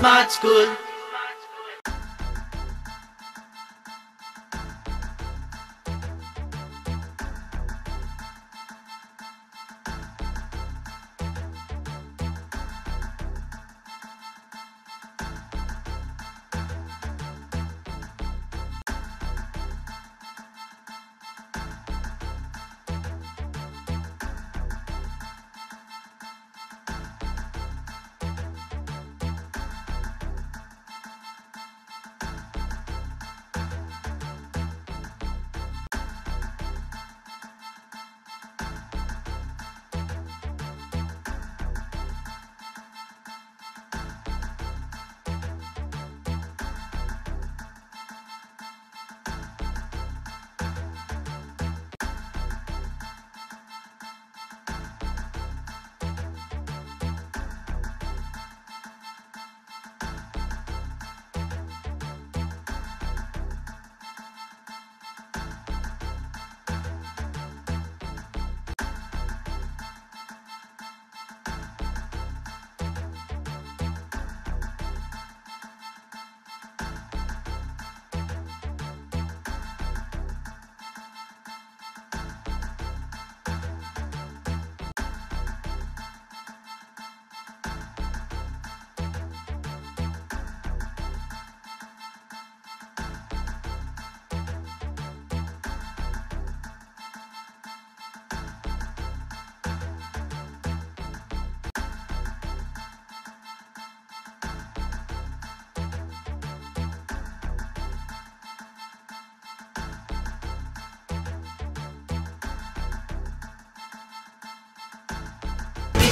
smart school.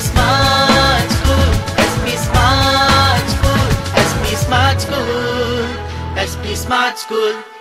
Smart school. Let's be smart school.